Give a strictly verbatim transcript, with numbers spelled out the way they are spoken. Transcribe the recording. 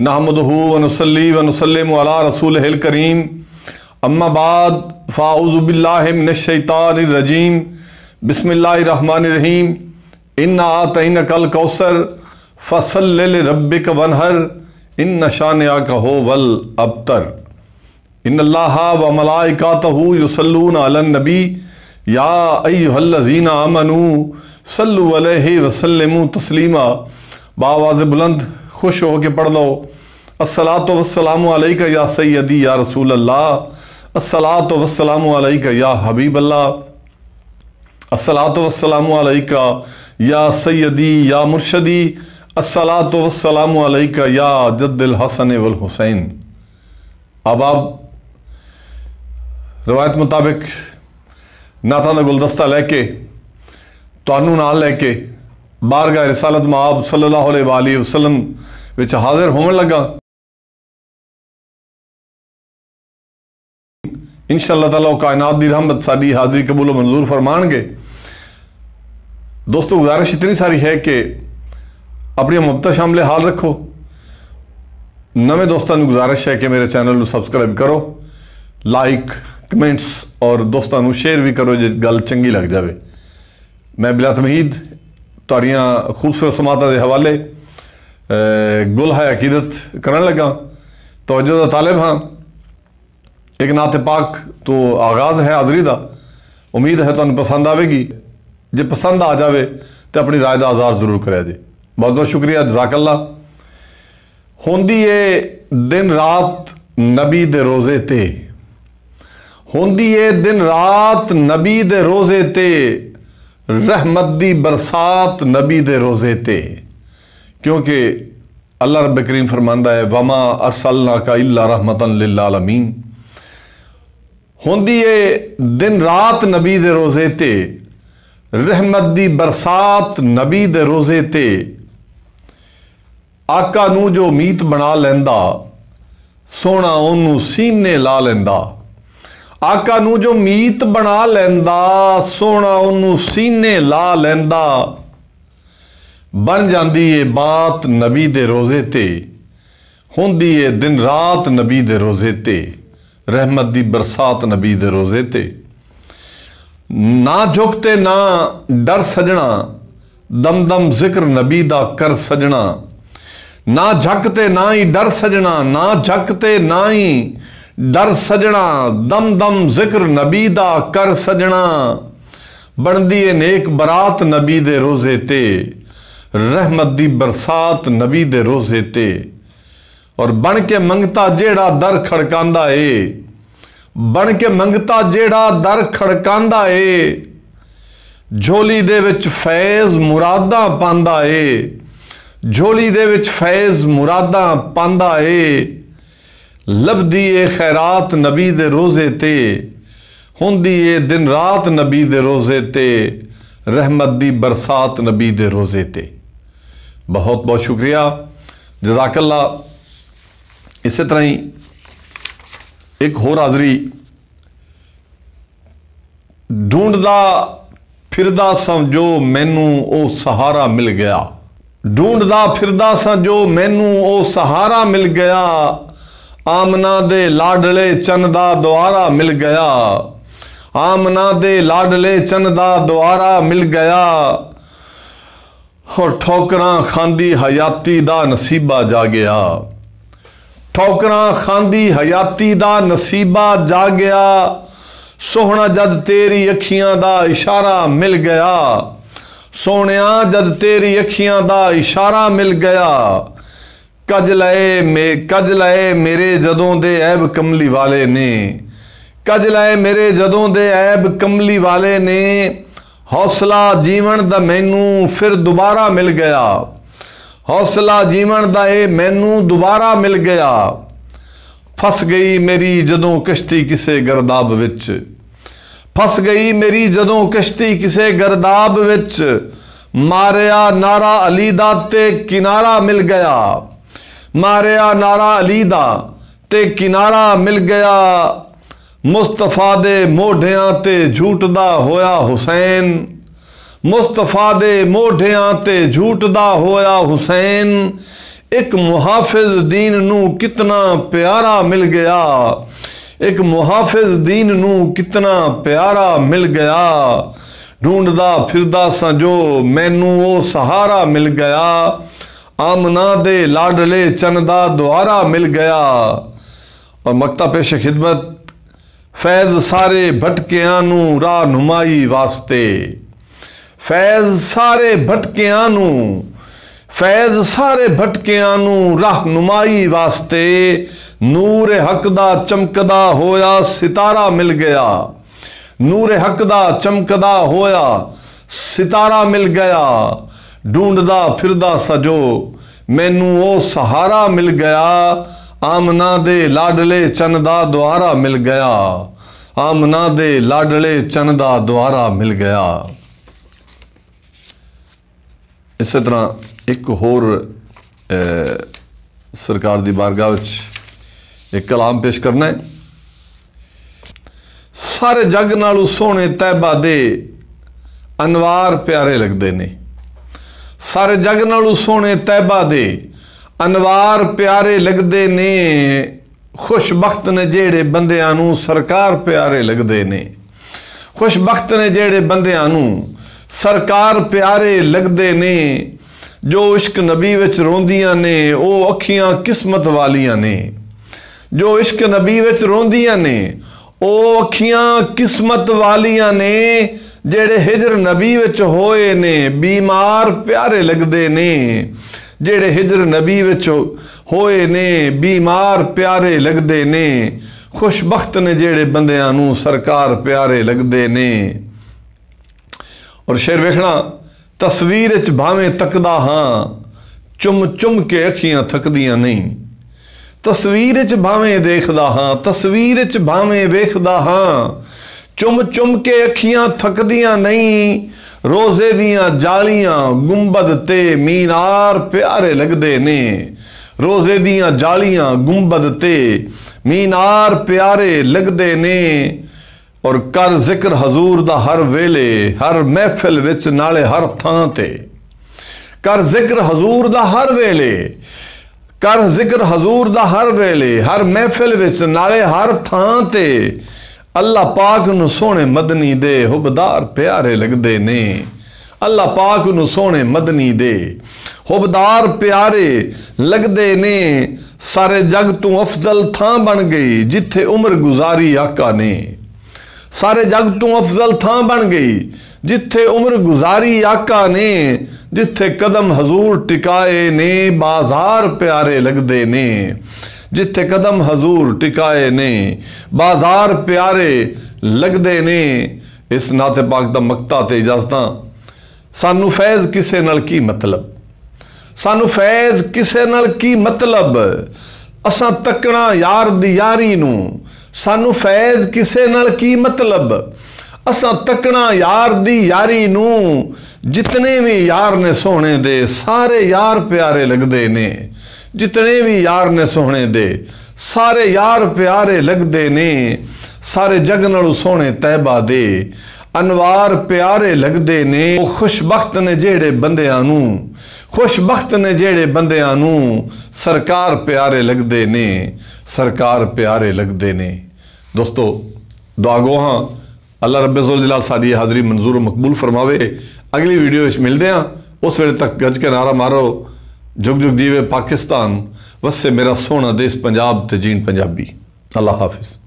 नहमदुहु व नुसल्ली व नुसल्लिमु अला रसूलिहिल करीम। अम्मा बाद फ़ाऊज़ु बिल्लाहि मिनश शैतानिर रजीम। बिस्मिल्लाहिर रहमानिर रहीम। इन्ना आतइनकल कौसर फसल्लि लिरब्बिक वनहर इन्न शानिअका हुवल अब्तर। इन्नल्लाहा व मलाइकातहु युसल्लूना अलन नबी या अय्युहल्लज़ीना आमनू सल्लु अलैहि व सल्लिमू तस्लीमा। बावाज़ बुलंद खुश हो के पढ़ लो। अस्सलातो वस्सलामु अलैका या सैयदी या रसूल अल्लाह। अस्सलातो वस्सलामु अलैका या हबीब अल्लाह। अस्सलातो वस्सलामु अलैका या सैयदी या मुर्शदी। अस्सलातो वस्सलामु अलैका या जद्दिल हसन वल हुसैन। अब आप रवायत मुताबिक नाता का गुलदस्ता लैके तुहानू नाल लैके बारगाह रिसालत मआब सल्लल्लाहु अलैहि वसल्लम विच हाजिर होने लगा। इंशाअल्लाह ताला कायनात दी रहमत साडी हाजिरी कबूल मंजूर फरमाएंगे। दोस्तों, गुजारिश इतनी सारी है कि अपनी मुबतः शामिल हाल रखो। नवे दोस्तों को गुजारिश है कि मेरे चैनल को सबसक्राइब करो, लाइक कमेंट्स और दोस्तों को शेयर भी करो जे गल चंगी लग जाए। मैं बिला तमहीद तुहाड़ियां खूबसूरत समातां के हवाले गुल है अकीदत करन लगा। तवज्जो दा तालिब हाँ। एक नात पाक तो आगाज़ है हाज़री का। उम्मीद है तुहानूं पसंद आएगी। जे पसंद आ जाए तो अपनी राय का आज़ार जरूर कराया जी। बहुत बहुत शुक्रिया, जज़ाकल्ला। होंदी है दिन रात नबी दे रोज़े ते, होंदी है दिन रात नबी दे रोज़े ते, रहमत दी बरसात नबी दे रोज़े ते। क्योंकि अल्लाह रब करीम फरमांदा है वमा अरसलनाका इल्ला रहमतन लिल आलमीन। होंदी है दिन रात नबी दे रोज़े ते, रहमत दी बरसात नबी दे रोज़े ते। आका नू जो मीत बना लैंदा सोना ओनू सीने ला लैंदा। आका नू जो मीत बना लैंदा सोना ओनू सीने ला लैंदा। बन जाती है बात नबी दे रोज़े ते, होंदी है दिन रात नबी दे रोज़े ते, रहमत दी बरसात नबी दे रोज़े ते। ना झुकते ना डर सजना, दम दम जिक्र नबी दा कर सजना। ना झकते ना ही डर सजना, ना झकते ना ही डर सजना, दम दम जिक्र नबी दा कर सजना। बनती है नेक बरात नबी दे रोज़े ते, रहमत दी बरसात नबी दे रोज़े ते। और बन के मंगता जेड़ा दर खड़कांदा है, बन के मंगता जेड़ा दर खड़कांदा है, झोली दे विच फैज़ मुरादा पांदा है, झोली दे विच फैज़ मुरादा पांदा है। लभदी ए खैरात नबी दे रोज़े ते, होंदी ए दिन रात नबी दे रोज़े ते, रहमत दी बरसात नबी दे रोज़े ते। बहुत बहुत शुक्रिया, जज़ाकल्ला। इसी तरह ही एक होर हाज़री। ढूंढदा फिरदा सां जो मैनू ओ सहारा मिल गया, ढूंढदा फिरदा सां जो मैनू ओ सहारा मिल गया, आमना दे लाडले चंदा द्वारा मिल गया, आमना दे लाडले चंदा द्वारा मिल गया। और ठोकरा खांदी हयाती दा नसीबा जा गया, ठोकरा खांदी हयाती दा नसीबा जा गया। सोहना जद तेरी अखियां दा इशारा मिल गया, सोहणिया जद तेरी अखियां दा इशारा मिल गया। कज लए मे कज लए मेरे जदों दे ऐब कमली वाले ने, कज लाए मेरे जदों दे ऐब कमली वाले ने। हौसला जीवन दा मैनू फिर दोबारा मिल गया, हौसला जीवन दा ए मैनू दोबारा मिल गया। फस गई मेरी जदों कश्ती किसे गर्दाब विच, फस गई मेरी जदों कश्ती किसे गर्दाब विच। मारिया नारा अली दा ते किनारा मिल गया, मारिया नारा अली दा ते किनारा मिल गया। मुस्तफ़ा दे मोढ़ियां ते झूठदा होया हुसैन, मुस्तफ़ा दे मोढ़ियां ते झूठदा होया हुसैन। एक मुहाफिज दीन नू कितना प्यारा मिल गया, एक मुहाफिज दीन नू कितना प्यारा मिल गया। ढूंढदा फिरदा सा जो मैनू वो सहारा मिल गया, आमना दे लाडले चंदा द्वारा मिल गया। और मकता पेश खिदमत, फैज़ सारे भटकियां नू राहनुमाई वास्ते, फैज़ सारे भटकियां नू फैज़ सारे भटकियां नू रहनुमाई वास्ते, नूर हक दा चमकदा होया सितारा मिल गया, नूर हक दा चमकदा होया सितारा मिल गया। ढूंढदा फिरदा सजो मैनू ओ सहारा मिल गया, आमना दे लाडले चंदा द्वारा मिल गया, आमना दे लाडले चंदा द्वारा मिल गया। इस तरह एक होर ए, सरकार दी बारगाह विच एक कलाम पेश करना है। सारे जग नालों सोहने तैबा दे अनवार प्यारे लगदे ने, सारे जग नालों सोहने तैबा दे अनवार प्यारे लगदे ने, खुशबख्त ने जेड़े बंदियां नू सरकार प्यारे लगदे ने, खुशबख्त ने जेड़े बंदियां नू सरकार प्यारे लगदे ने। जो इश्क नबी विच रोंदियां ने वो अखियां किस्मत वालियां ने, जो इश्क नबी विच रोंदियां ने वो अखियां किस्मत वालियां ने। जेड़े हिजर नबी विच होए ने बीमार प्यारे लगदे ने, जेड़े हिजर नबी विच होए ने बीमार प्यारे लगदे ने। खुशबख्त ने जेड़े बंदियां नू सरकार प्यारे लगदे ने। और शेर वेखना, तस्वीर च भावें तकदा हाँ चुम चुम के अखियां थकदियां नहीं, तस्वीर च भावें देखदा हाँ तस्वीर च भावें वेखदा हाँ चुम चुम के अखियां थकदियां नहीं। रोजे दियां जालियां गुंबद ते मीनार प्यारे लगदे ने, रोजे दियां जालियां गुंबद ते मीनार प्यारे लगदे ने। और कर जिक्र हजूर दा हर वेले हर महफिल विच नाले हर थां ते, कर जिक्र हजूर दा हर वेले कर जिक्र हजूर दा हर वेले हर महफिल विच नाले हर थां ते। अल्लाह पाक नू सोहने मदनी दे हुबदार प्यारे लगदे ने, अल्लाह पाक नू सोहने मदनी दे हुबदार प्यारे लगदे ने। सारे जग तू अफजल थां बन गई जिथे उम्र गुजारी आका ने, सारे जग तू अफजल थां बन गई जिथे उम्र गुजारी आका ने। जिथे कदम हजूर टिकाए ने बाजार प्यारे लगदे ने, जिथे कदम हजूर टिकाए ने बाजार प्यारे लगदे ने। इस नाते पाक दा मकता ते इजाजतां। सानू फैज़ किसे नाल की मतलब, सानू फैज़ किसे नाल की मतलब, असां तकना यार दी यारी नू। सानू फैज़ किसे नाल की मतलब, असां तकना यार दी यारी नू। जितने भी यार ने सोहने दे सारे यार प्यारे लगदे ने, जितने भी यार ने सोहने दे सारे यार प्यारे लगदे ने। सारे जग नालों सोहने तैबा दे अनवार प्यारे लगदे ने। खुशबख्त ने जेड़े बंदियां नू खुशबख्त ने जेड़े बंदियां नू सरकार प्यारे लगदे ने, सरकार प्यारे लगदे ने। दोस्तों दुआ गो हाँ अल्लाह रब्बे ज़ुल जलाल साडी हाज़री मंजूर मकबूल फरमावे। अगली वीडियो इस मिलदे आं, उस वेले तक गज के नारा मारो जुग जुग जीवे पाकिस्तान, वसे मेरा सोहना देश पंजाब ते जीन पंजाबी। अल्लाह हाफिज़।